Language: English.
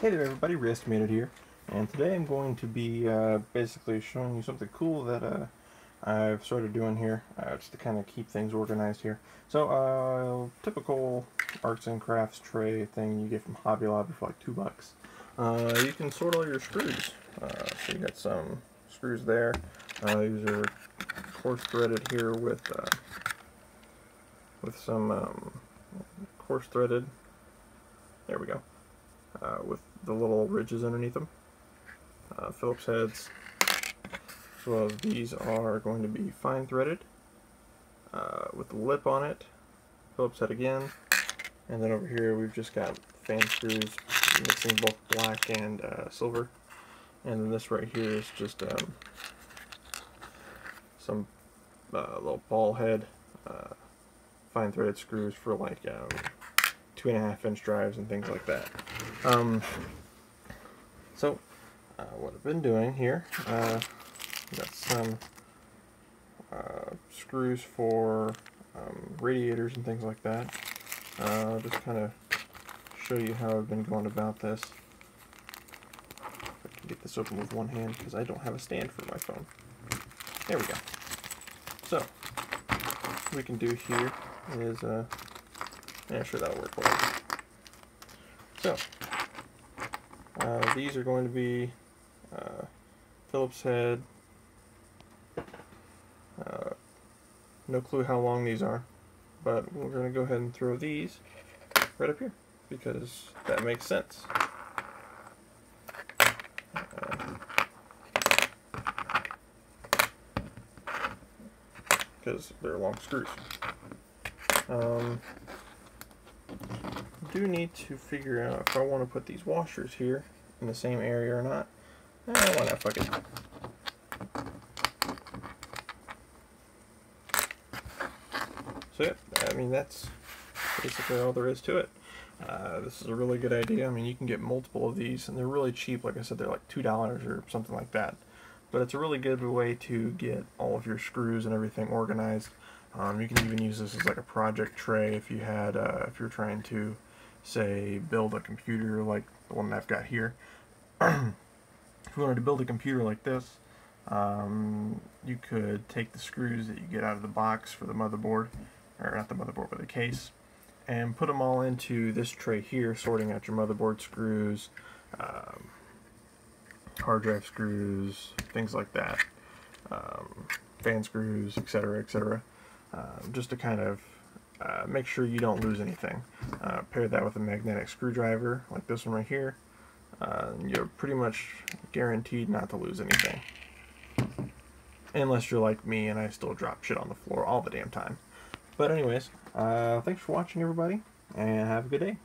Hey there everybody, Re3st1mat3d here, and today I'm going to be basically showing you something cool that I've started doing here, just to kind of keep things organized here. So typical arts and crafts tray thing you get from Hobby Lobby for like $2. You can sort all your screws. So you got some screws there. These are coarse threaded here with some coarse threaded. There we go. With the little ridges underneath them, Phillips heads, as well as these are going to be fine threaded with the lip on it, Phillips head again, and then over here we've just got fan screws mixing both black and silver, and then this right here is just some little ball head fine threaded screws for like 2.5-inch drives and things like that. So what I've been doing here, got some screws for radiators and things like that. Just kind of show you how I've been going about this. If I can get this open with one hand because I don't have a stand for my phone. There we go. So what we can do here is yeah, sure, that'll work well. So, these are going to be Phillips head. No clue how long these are, but we're going to go ahead and throw these right up here because that makes sense. Because they're long screws. Do need to figure out if I want to put these washers here in the same area or not. Why not? Fuck it. So yeah, I mean that's basically all there is to it. This is a really good idea. I mean, you can get multiple of these, and they're really cheap. Like I said, they're like $2 or something like that. But it's a really good way to get all of your screws and everything organized. You can even use this as like a project tray if you had, if you're trying to, say, build a computer like the one that I've got here. If you wanted to build a computer like this, you could take the screws that you get out of the box for the motherboard, or not the motherboard, but the case, and put them all into this tray here, sorting out your motherboard screws, hard drive screws, things like that, fan screws, etc., etc. Just to kind of make sure you don't lose anything. Pair that with a magnetic screwdriver like this one right here. You're pretty much guaranteed not to lose anything. Unless you're like me and I still drop shit on the floor all the damn time. But anyways, thanks for watching everybody, and have a good day.